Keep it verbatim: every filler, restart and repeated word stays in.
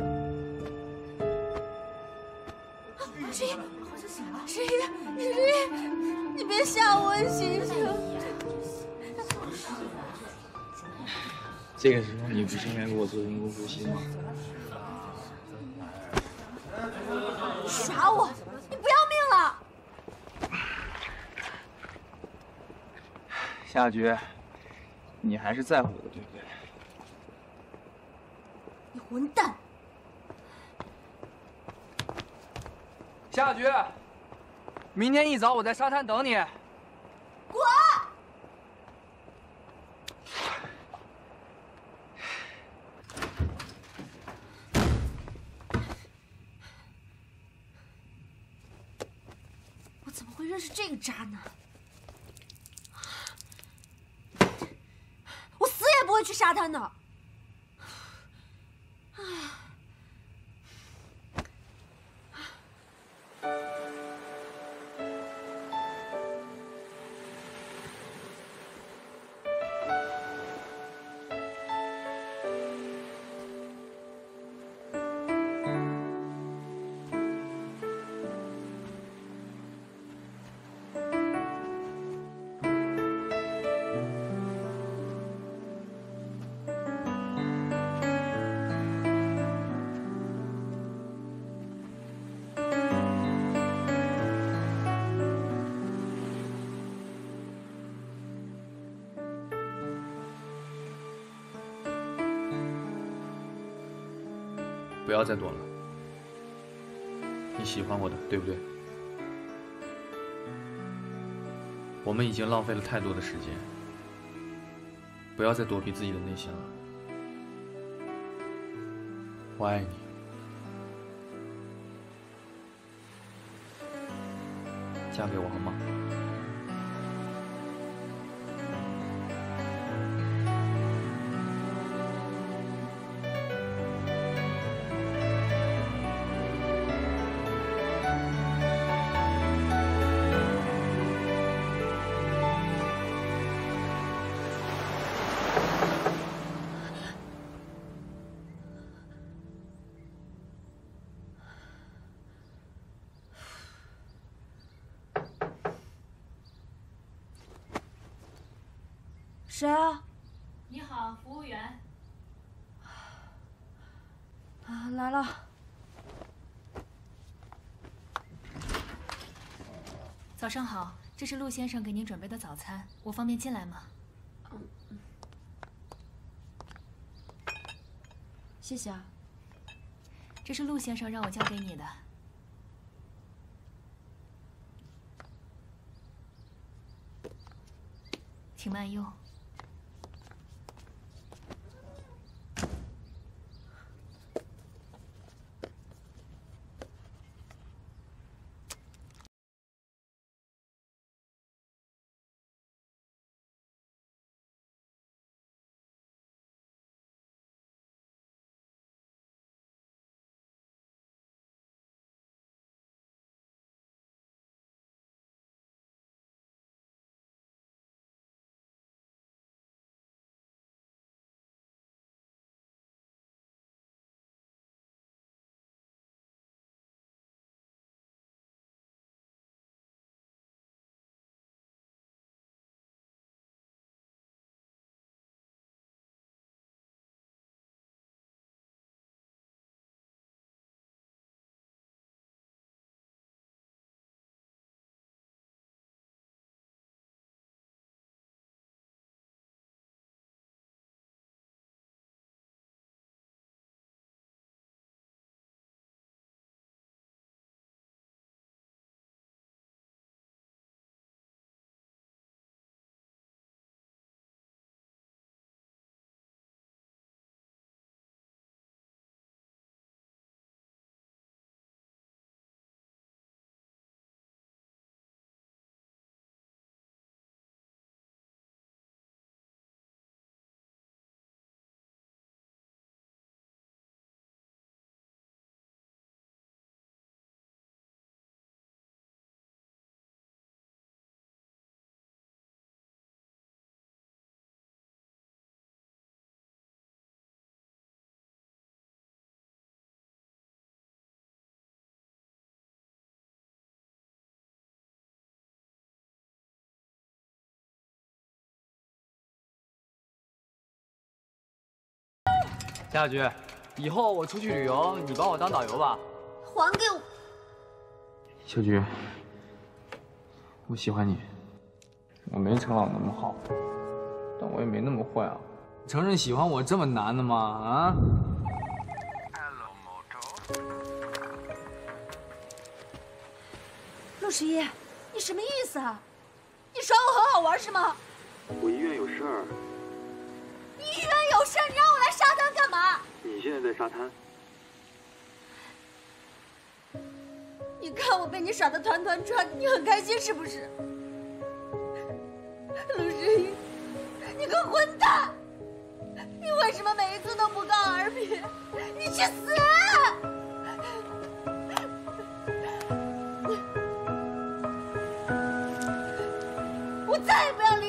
啊！十一，好像醒了。十一，十一，你别吓我，醒醒。这个时候你不是应该给我做人工呼吸吗？耍我！你不要命了！夏菊，你还是在乎我对不对？ 你混蛋！夏菊，明天一早我在沙滩等你。滚！我怎么会认识这个渣男？我死也不会去沙滩的。 不要再躲了，你喜欢我的，对不对？我们已经浪费了太多的时间，不要再躲避自己的内心了。我爱你。 嫁给我好吗？谁啊？你好，服务员。啊，来了。早上好，这是陆先生给您准备的早餐，我方便进来吗？嗯，谢谢啊。这是陆先生让我交给你的。 请慢用。夏雨，以后我出去旅游，你帮我当导游吧。还给我！夏雨，我喜欢你。我没程朗那么好，但我也没那么坏啊。承认喜欢我这么难的吗？啊？ 陆十一，你什么意思啊？你耍我很好玩是吗？我医院有事儿。你医院有事儿，你让我来沙滩干嘛？你现在在沙滩。你看我被你耍得团团转，你很开心是不是？陆十一，你个混蛋！你为什么每一次都不告而别？你去死！ 我再也不要。